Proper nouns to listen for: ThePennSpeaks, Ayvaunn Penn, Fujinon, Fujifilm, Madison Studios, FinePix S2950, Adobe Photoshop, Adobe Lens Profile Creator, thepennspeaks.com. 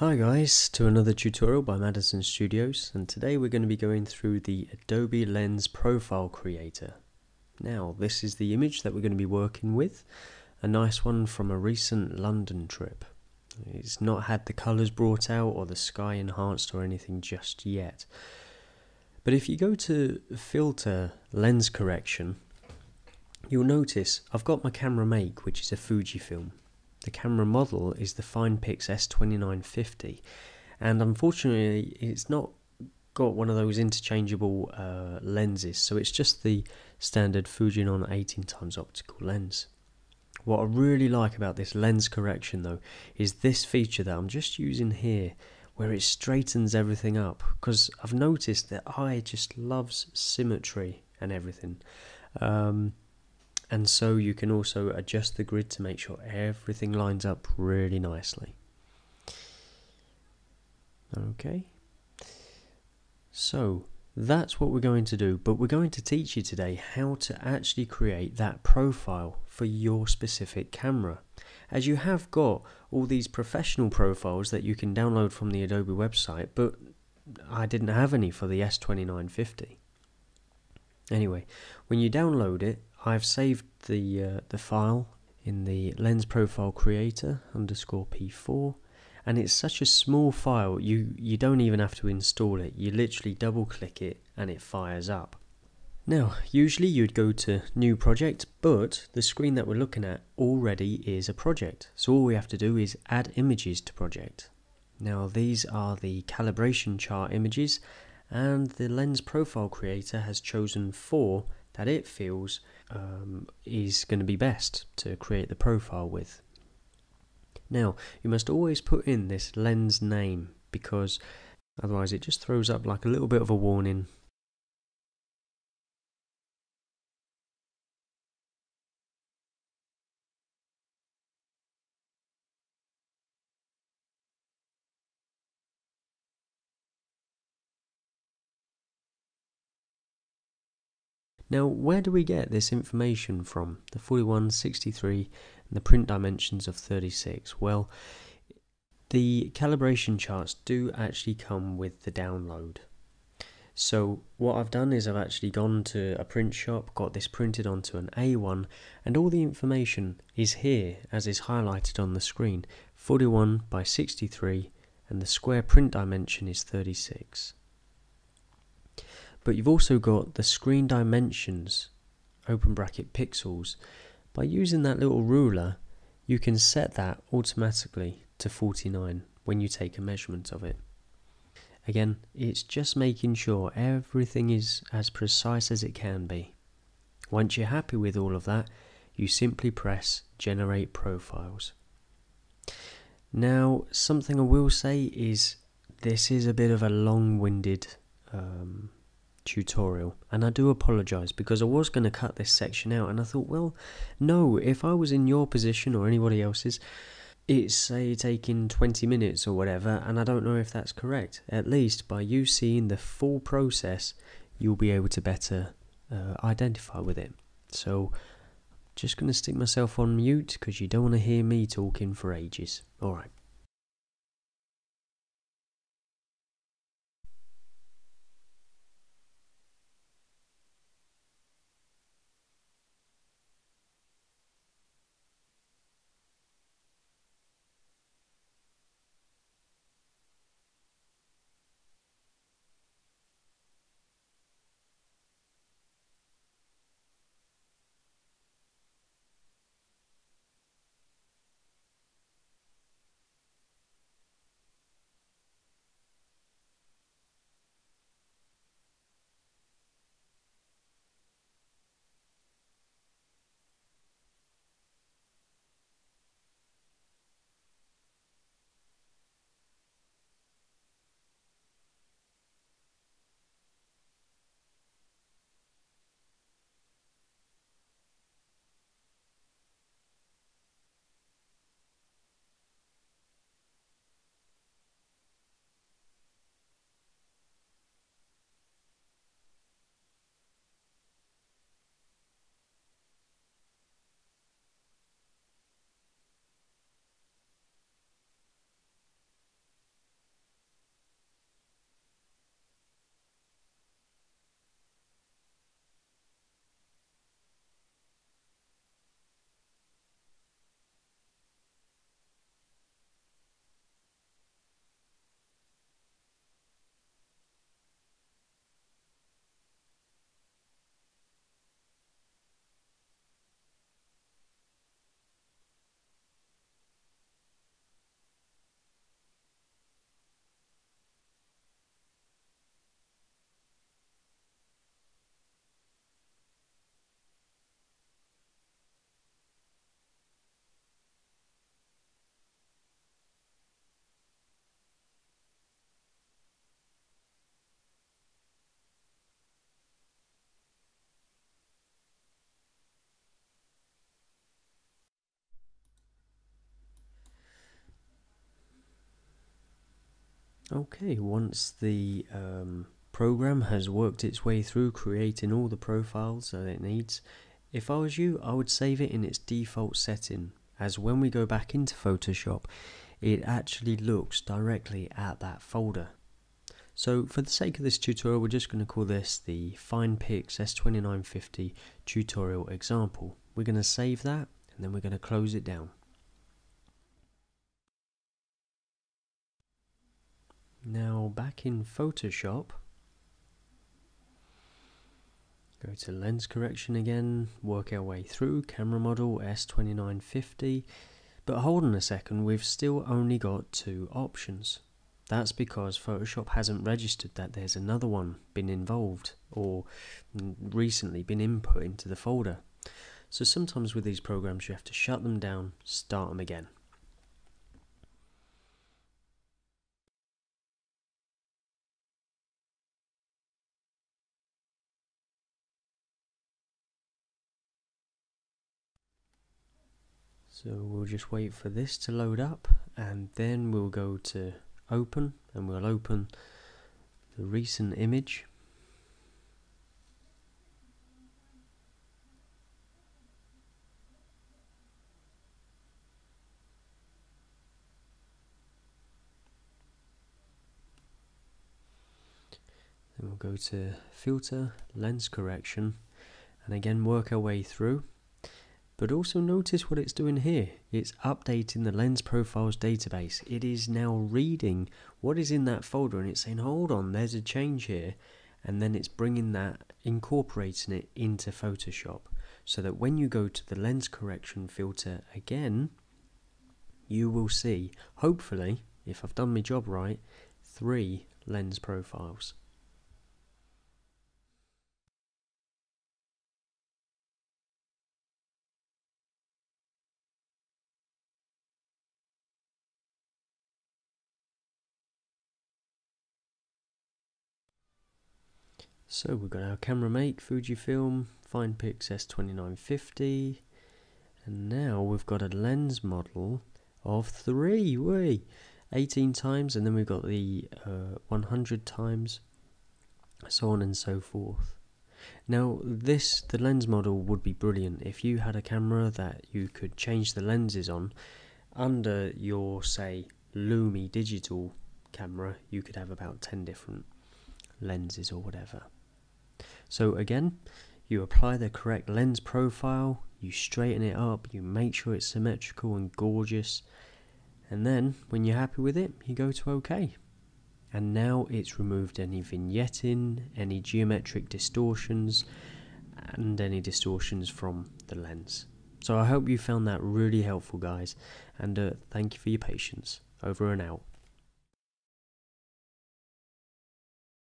Hi guys, to another tutorial by Madison Studios, and today we're going to be going through the Adobe Lens Profile Creator. Now this is the image that we're going to be working with, a nice one from a recent London trip. It's not had the colours brought out or the sky enhanced or anything just yet. But if you go to Filter, Lens Correction, you'll notice I've got my camera make, which is a Fujifilm. The camera model is the FinePix S2950, and unfortunately it's not got one of those interchangeable lenses, so it's just the standard Fujinon 18x optical lens. What I really like about this lens correction though is this feature that I'm just using here, where it straightens everything up, because I've noticed that I just loves symmetry and everything. And so you can also adjust the grid to make sure everything lines up really nicely. Okay, so that's what we're going to do, but we're going to teach you today how to actually create that profile for your specific camera, as you have got all these professional profiles that you can download from the Adobe website, but I didn't have any for the S2950. Anyway, when you download it, I've saved the file in the lens profile creator _p4, and it's such a small file you don't even have to install it. You literally double click it and it fires up. Now usually you'd go to new project, but the screen that we're looking at already is a project, so all we have to do is add images to project. Now these are the calibration chart images, and the lens profile creator has chosen 4 that it feels is going to be best to create the profile with. Now you must always put in this lens name, because otherwise it just throws up like a little bit of a warning. Now where do we get this information from? The 41, 63 and the print dimensions of 36. Well, the calibration charts do actually come with the download. So what I've done is I've actually gone to a print shop, got this printed onto an A1, and all the information is here as is highlighted on the screen. 41 by 63 and the square print dimension is 36. But you've also got the screen dimensions, open bracket pixels. By using that little ruler, you can set that automatically to 49 when you take a measurement of it. Again, it's just making sure everything is as precise as it can be. Once you're happy with all of that, you simply press Generate Profiles. Now, something I will say is this is a bit of a long-winded tutorial, and I do apologize, because I was going to cut this section out and I thought, well no, if I was in your position or anybody else's, it's say taking 20 minutes or whatever, and I don't know if that's correct. At least by you seeing the full process, you'll be able to better identify with it. So I'm just going to stick myself on mute, because you don't want to hear me talking for ages. Alright. Okay, once the program has worked its way through creating all the profiles that it needs, if I was you, I would save it in its default setting, as when we go back into Photoshop, it actually looks directly at that folder. So for the sake of this tutorial, we're just going to call this the FinePix S2950 tutorial example. We're going to save that, and then we're going to close it down. Now back in Photoshop, go to lens correction again, work our way through, camera model S2950, but hold on a second, we've still only got two options. That's because Photoshop hasn't registered that there's another one been involved or recently been input into the folder. So sometimes with these programs you have to shut them down, start them again. So we'll just wait for this to load up, and then we'll go to open, and we'll open the recent image. Then we'll go to filter, lens correction, and again work our way through. But also notice what it's doing here. It's updating the lens profiles database. It is now reading what is in that folder, and it's saying, hold on, there's a change here. And then it's bringing that, incorporating it into Photoshop, so that when you go to the lens correction filter again, you will see, hopefully, if I've done my job right, 3 lens profiles. So we've got our camera make, Fujifilm, FinePix S2950, and now we've got a lens model of 3, 18 times, and then we've got the 100 times, so on and so forth. Now this, the lens model would be brilliant if you had a camera that you could change the lenses on under your, say, Lumi digital camera. You could have about 10 different lenses or whatever. So again, you apply the correct lens profile, you straighten it up, you make sure it's symmetrical and gorgeous, and then when you're happy with it, you go to OK. And now it's removed any vignetting, any geometric distortions, and any distortions from the lens. So I hope you found that really helpful, guys, and thank you for your patience. Over and out.